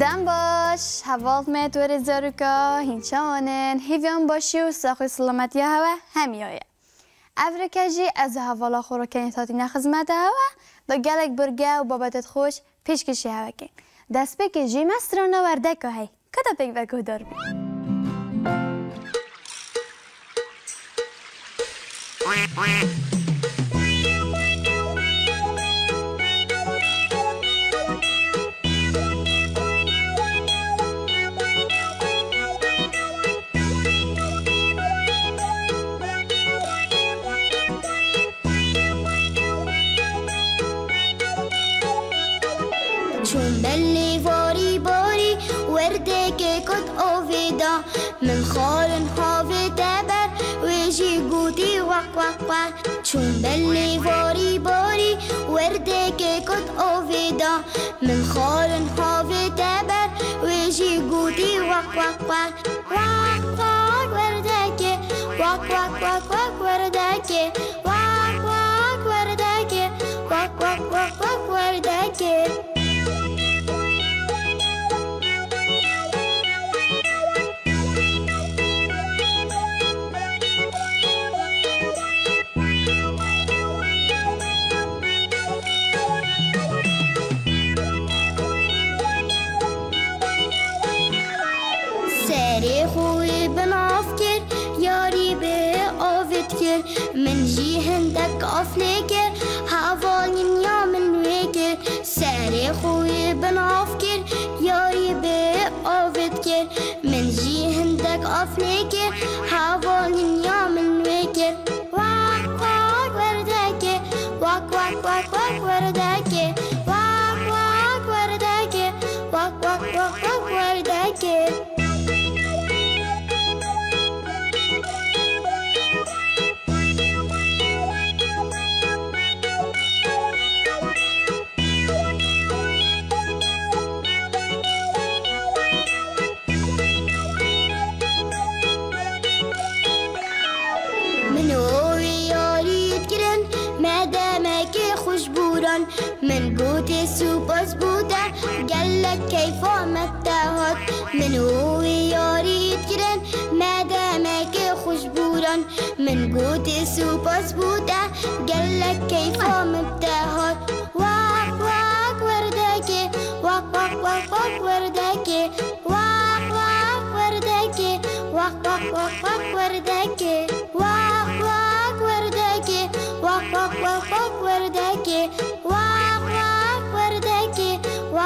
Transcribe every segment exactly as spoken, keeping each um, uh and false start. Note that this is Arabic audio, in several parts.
دم باش حوالت ما توری زارکا هنچانن هیون باشی و ساخی سلامتی هوا همیایه. افرکجی از حوالا خورکنی تاتی نخزمت هوا دا گلک برگه و بابتت خوش پیش کشی هوا کن. دست بکجی مسترانه ورده که هی کتا پیگ و گودار بی. چون بلی واری باری ورده که کت آویدا من خالن خوابه تبر ویجی گودی وق وق وق چون بلی واری باری ورده که کت آویدا من خالن خوابه تبر ویجی گودی وق وق وق وق وق ورده که وق وق وق وق ورده که وق وق ورده که وق وق وق وق ورده که خوی بناف کر یاری به آفت کر من جی هندک آف نکر حوالین یا من ویکر سر خوی بناف کر یاری به آفت کر من جی هندک آف نکر حوالین یا من ویکر واک واک ورده که واک واک واک واک ورده که واک واک ورده که واک واک واک واک ورده که من قوتي سوباس بودا قالك كيف متاهات من هو ياري يتكرن ما دامك خشبورا من قوتي سوباس بودا قالك كيف متاهات واق واق ورداكي واق واق واق واق ورداكي واق واق ورداكي واق واق واق واق ورداكي واق واق ورداكي واق واق واق واق ورداكي وق وق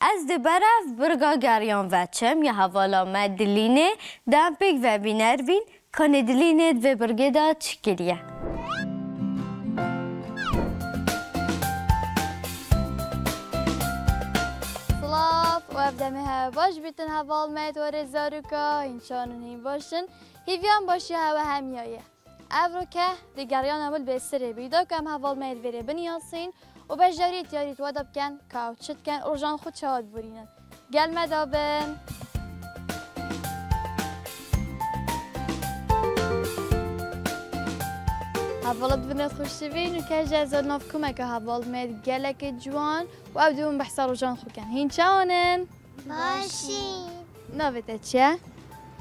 از دبرف برگا گریان وچم یا حوالا ما دلینه دم پیگ و بینر بین کنه دلینه و برگه دا چکریه سلاف و افدمه هوا باش بیتن حوال میتوره زاروکا انشانون هیم باشن هیویان باشی هوا همیایه افرو که دیگریان اول به سره بیدا که هم حوال میتوره بنیاسین و بجاری تیاری تو دب کن کاوچت کن ارجان خود شاد برینن گل مدابن حوالت بنات خوش تبین و که جزار ناف کمک حوال مید گلک جوان و ابدون بحثار ارجان خود کن هین چانن؟ باشین نابته چه؟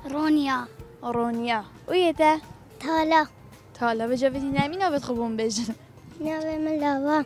رونیا رونیا و یه تا؟ تالا تالا بجا بیتی نمی نابت خوبون بجن نابت من لابا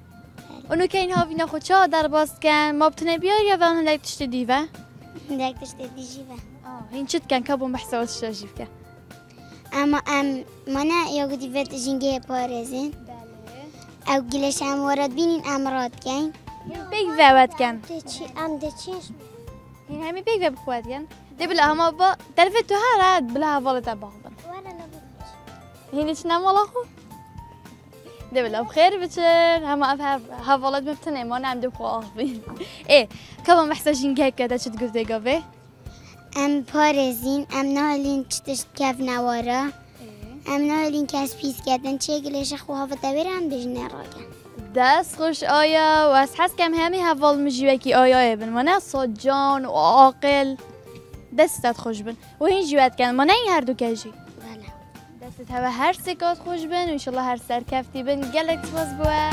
اونو که این هاوینا خود چه در باز کن ما بتونه بیاری یا اون هندک تشت دیوه؟ هندک تشت دیجیوه آه هين شد كان كابو محسوى الشجيفك. أما أم منا يقدي بيت جنجي بارزين. بله. أو قلش أم ورد بينين أمراض كين. بيك ذوات كان. تشي أم تشيش. هين همي بيك ذب خوات كان. دبلها ما با تلفتها راد بلها فلت أبغضن. ولا نبغيش. هينش نام ولا خو. دبلا بخير بتر هم أفهم هفولد مبتنى ما نعم دب خوافين. إيه كم محتاجين جهك كده شد قلتي قبي. أم بارزين أم نهالين تشتش كيف نوارا أم نهالين كاس بيس كدن شغلش أخوها فتبير أم دجنة راجع. داس خوش آيا وأحس كم همي هفول مجيبكي آيا ابن منا صجان وعاقل داس تخوش بن وين جوات كان منا يهردو كاجي. داست هوا هر سكات خوش بن وإن شاء الله هر سر كفتي بن جالكس مزبوع.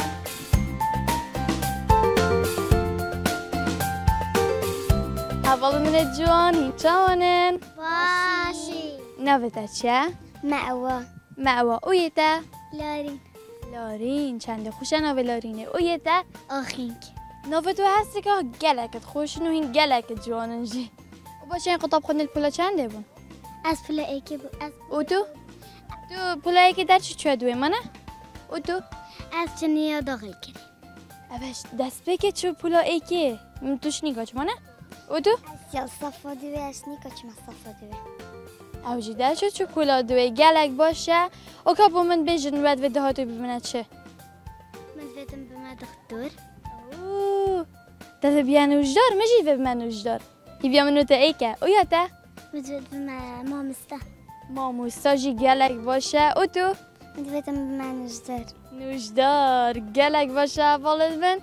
أول من الجواني تونن باشي نفتشة مأوى مأوى ويتا لارين لارين شاندي خوشة نوفي لارينه ويتا أخينك نفتو هسكا جلكت خوش نوهين جلكت جواننجي وباشين قطاب خدنا البولا شاندي بون أس بولا إيكي بو أس وتو تو بولا إيكي دارش شو دوي منا وتو أس جنيا داغل كري أباش دست بيكي شو بولا إيكي متوش نيجاش منا ودو؟ أسيال صفا دوي أشني كتشما صفا دوي أوجي داشو شوكولا دوي جالك باشا وكابو من بيجن واد ودهاتو بمنات شه من فيتم بما دختور أوووو تذا بيانو جدار مجي بمانو جدار يبيا منو تا ايكا وياتا مدويت بما مامستا مامستا جي جالك باشا وتو مدويتم بمانو جدار نوجدار جالك باشا فالد بن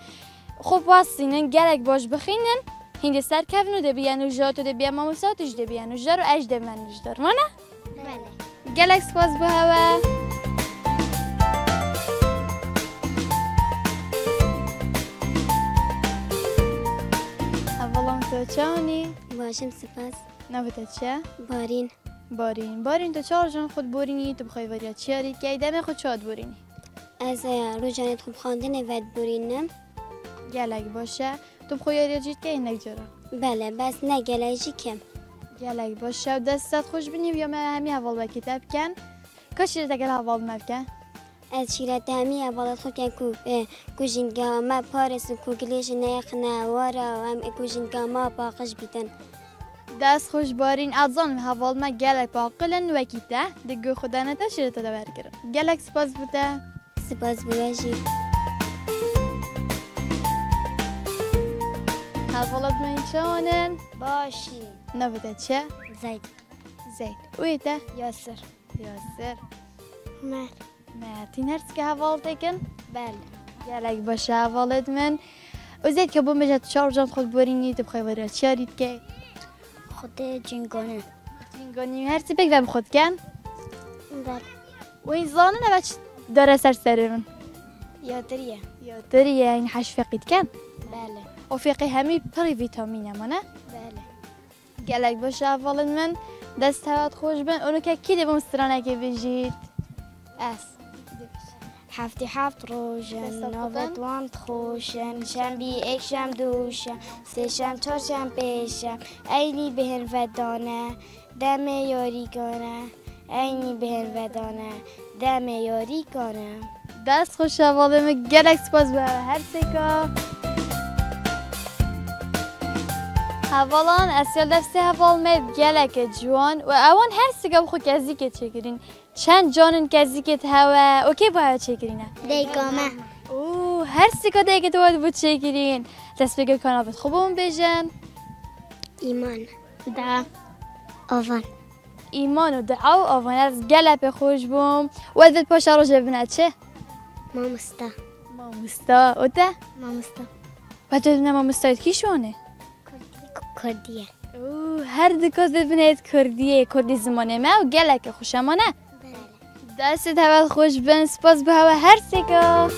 خوب واسينن جالك باش بخينن هندي سر كفنو دبيا نجات و دبيا ماموساتش دبيا نجار و اج دبيا نجار مانا؟ بله گلک سپاس بو هوا اولا تو چاونی؟ باشم سپاس نویتا چه؟ بارین بارین بارین تو چار جان خود بورینی تو بخوای وریا چیاری که دم خود چاد بورینی؟ از رو جانت خوب خاندنه ود بورینم گلک باشه تو بخویاری جیت که اینک جرا بله بس نه گلایجی کم گلایج باشه و دستت خوش بینیم یا من همی حوال با کتاب کن که شیرت گل حوال مفکن از شیرت همی حوالت خوب کن که کجینگه همه پارس و کگلیش نیخ نواره و هم کجینگه همه باقش بیتن دست خوش بارین ازان حوال ما گلک باقلن و کتا دگو خودانتا شیرت دور کرم گلک سپاس بوده سپاس بوده جی هالولد من شونن باشي نبتشا زيد زيد ويتا ياسر ياسر مار مار تنرسك هالولدكن بل يالك باشا هالولد من وزيد كابو مجات شارجان خود بوريني تبخي ورا شاريت كي خدي جنغوني جنغوني هرسي بك دم خود كان بل وين زانن باش دار سر سرون يا تريا يا تريا يعني حش فقيد كان بله وفيقي همي بري فيتامين منا بله قالك باش أفضل من دست هوا تخوش بن ونكا كي دي بمسترانا كي بجيت أس حفتي حفت روجن نوبت وان تخوشن شم بي ايك شم دوشن سيشم چارشم بيشم ايلي بهن ودانه دم ياري كانه ايني بهن ودانه دم ياري كانه دست خوش أفضل من قالك سپاس به هر سيكا هفالان اسیال دسته هفال مید گلک جوان و اوان هر سگه بخو کزی که چکرین چند جانن کزی که تهوه اوکی با هوا چکرینه؟ دیگامه اوه هر سگه دیگه تواد بود چکرین دست بگه کانابت خوبمون بیجن ایمان دعا آوان ایمان و دعا و آوان از گلک خوش بوم و ادبت پاشا رو جبنه چه؟ مامستا مامستا او ده؟ مامستا و تو دونه مامستایت کی شونه؟ کردیه. او هر دکاز ببینید کردیه کردی زمانه ما و گلک خوشمانه. بله. دست هوا خوش بن سپاس به هوا هر سیکا.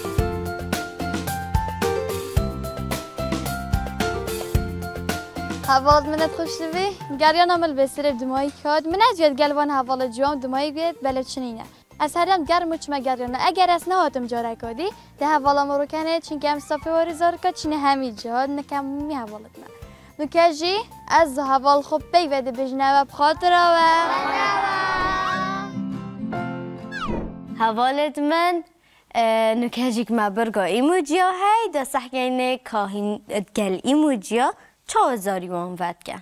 هوا منت خوش دوی گریان عمل بسیار دمایی کاد من از یاد گلوان هوا جوام دمایی بیاد بله چنینه. از هرم گرم و چما گریانه اگر از نهاتم جاره کادی ده هوا ما رو کنه چون که هم صافی و رزار کاد چنه همی جهاد نکم می هوا من. بكاجي الذهب والخبي بدي بجنابه بخاطره هوالت من نكاجيك مع برغا ايموجيا هيدا صح يعني كاهن قال ايموجيا ألف يوم فاتك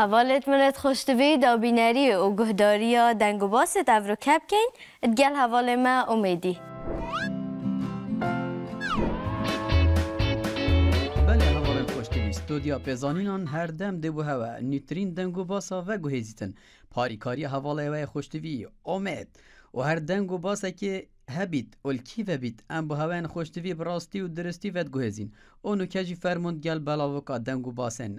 حوالت منت خوشتوی دابینری و گهداری دنگ و باست افرو کب کن ادگل حوال ما امیدی بله حوالت خوشتوی ستودیا پیزانینان هر دم دبو هوا نیترین دنگ و باسا و گوهیزیتن پاریکاری حوالت خوشتوی امید و هر دنگ و باسا که هبید الکی و بید ام بو هوان خوشتوی براستی و درستی و گوهیزین اونو کجی فرموند گل بلاوکا دنگ و باسن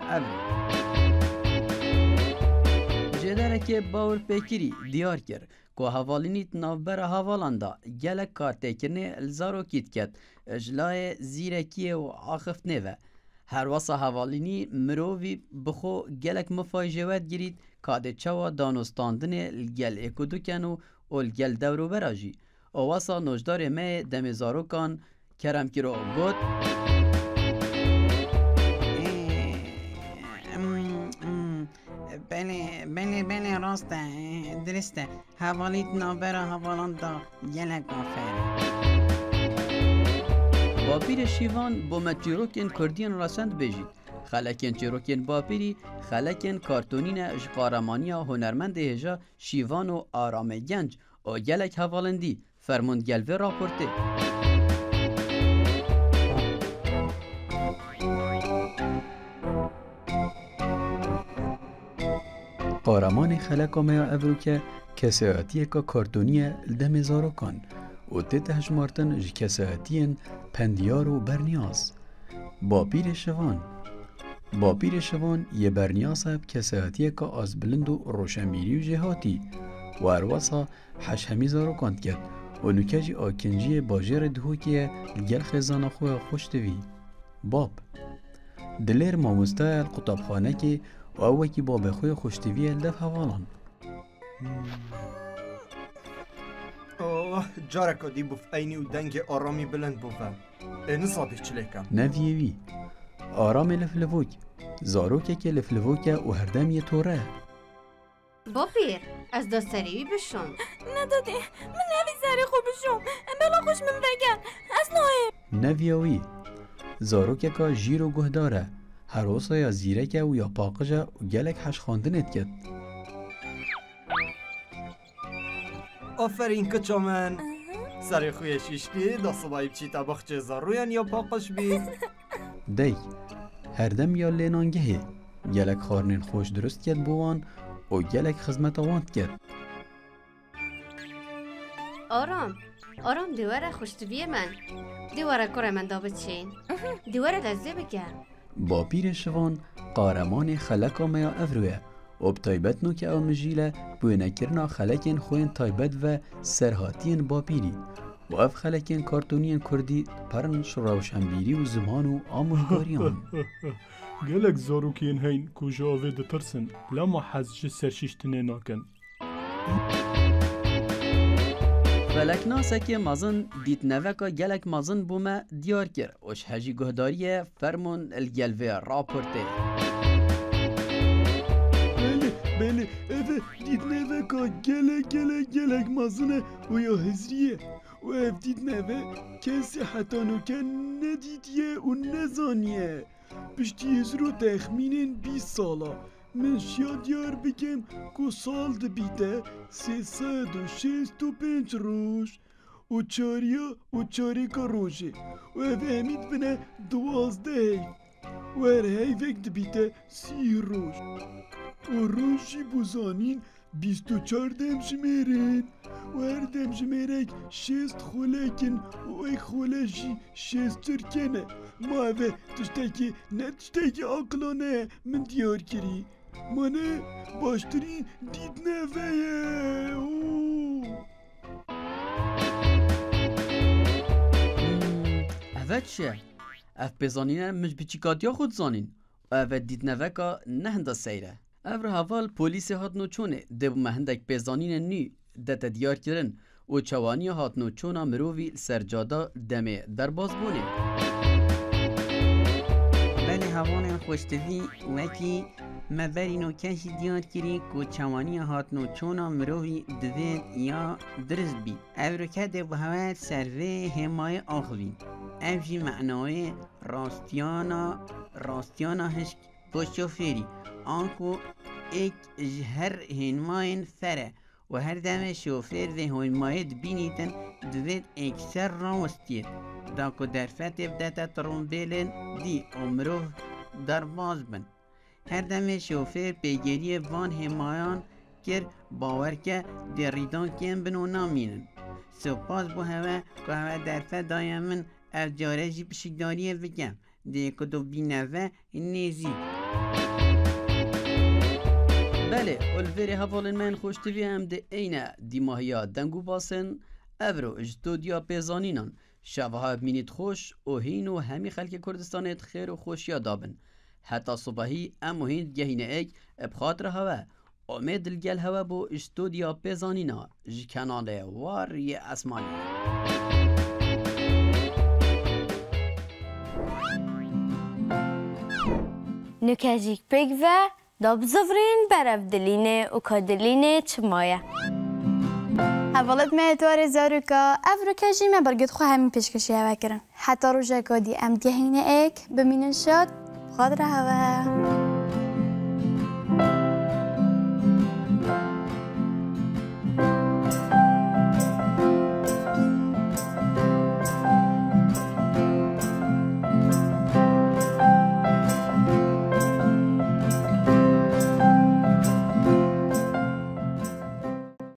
جدارکه باور پیکری دیار کرد که حوالینیت نوبر حوالاندا گلک کار تکرنه الزارو کیت کد اجلای زیرکی و آخفت نوه هر واسه حوالینی مرووی بخو گلک مفایجوت گیرید کاده چوا دانستاندنه الگل اکودو کن و الگل دورو براجی و واسه نجدار مه دمزارو کن کرم کرو گود بله بله بله راسته درسته حوالیت نابره حوالاندا گلک آفره باپیر شیوان با مچیروکین کردین راسند بجید خلکین چیروکین باپیری خلکین کارتونین اش قارمانی هنرمند هجا شیوان و آرام گنج و گلک حوالندی فرموند گلوه راپورته قارمان خلق ما افرو که کسیاتی که کارتونیه لده مزارو کن و تیت هجمارتن جکساتین پندیار و برنیاز با پیر شوان با پیر شوان یه برنیاز هب کساتیه که از بلند و روشمیری و جهاتی و ارواسا حش همیزا رو کند کرد و نوکجی آکنجی باجر دهوکیه گل خزانه خوی خوش دوی باب دلیر ماموسته القطابخانه که و اوکی باب خوی خوش دویه لف حوالان اوه جارکا دی بوف اینی و دنگ آرامی بلند بوفم اینو صابی چلیکم نویوی آرام لفلوک زاروکه که لفلوکه و هردم یه توره بابیر از دستریوی بشم نداده من نوی زاری خوب بشم بلا خوش من بگن از نوی نویوی زاروکه که جیر و گهداره هروسا یا زیرکه و یا پاقجه و گلک حش خاندنت کد آفرین کچا من سر خویش اشتی دا صبایی بچی تبخچه زارویان یا پاقش بی دی هردم یا لینانگهی گلک خارنین خوش درست کد بوان و گلک خزمت آواند کد آرام آرام دیواره خوشتویه من دیواره کار من دا بچین دیواره لذه بکن با پیر شوان قارمان خلک آمیا افرویه و بطایبت نو که آمجیله بوینکرنا خلکین خوین تایبت و سرهاتین با پیری و اف خلکین کارتونین کردی پرن شراوشنبیری و زمان و آموشگاریان گلک زاروکین هین کجا آوه ده ترسن لما حزج سرشیشتنه ناکن فلک ناسکی مازن دیت نوکا گلک مازن بومه دیار کر اوش هجی گهداریه فرمون الگلوه راپورته بله افه دیت نوکا گلک گلک گلک مازنه و یا هزریه و اف دیت نوه کسی حتانوکه ندیدیه و نزانیه پشتی هزرو تخمینین بیست ساله من شیاد یار بگم که سال ده بیده سه سد و شیست و پنج روش و چاریا و چاری که روشه و اوه امید بنه دوازده هی و هر هیوک ده بیده سی روش و روشی بزانین بیست و چار دمشمیرین و هر دمشمیرک شیست خولکن و ایک خولشی شیست ترکنه ما اوه تشتکی نه تشتکی عقلانه من دیار کری منه باشترین دید نوهیه اوه چه؟ اف بزانینه مش بچیکاتیا خود زانین اوه دید نوه که نهنده سیره اوه هفال پولیسی هاتنو چونه دبو مهندک بزانینه نی دت دیار کرن و چوانی هاتنو چونا مرووی سرجادا دمه درباز بونه بله هوان خوشتوی وکی مبرینو کشی دیار کری که چوانی هاتنو چونا مرووی دوید یا درست بید او رو که دبو هوه سروه همای آخوین او جی معنای راستیانا راستیانا هشک بشوفیری آنکو ایک جهر هنماین فره و هر دم شوفر ده هنمایت بینیدن دوید اکسر راستید داکو درفت ابدتا ترومبیلن دی امروه درباز بن هر دم شوفر پیگیری وان همایان کر باور که دریدان کم بن و نامینن سپاس بو هوا که هوا درفت دایمن او جاره جی پشکداریه بکم دیکو دو بینوه نیزی بله اولویری هفالین من خوشتوی هم ده اینه دیماهیا دنگو باسن ابرو اجتودیا پیزانینان شوها بمینید خوش و هین و همی خلک کردستانت خیر و خوشیا دابن حتی صبحی امو هین گهینه ایک ابخاطر هوا امید الگل هوا بو اجتودیا پیزانینا جکنانده واری اسمانی نکجیک پیگوه داب زفرین برف دلینه و کادلینه چمایه اولاد مهتوار زاروکا افرو کجیمه برگید خو همین پیشکشی هوا کرن حتی روژه کادی ام دهینه ایک بمینن شد خادر هوا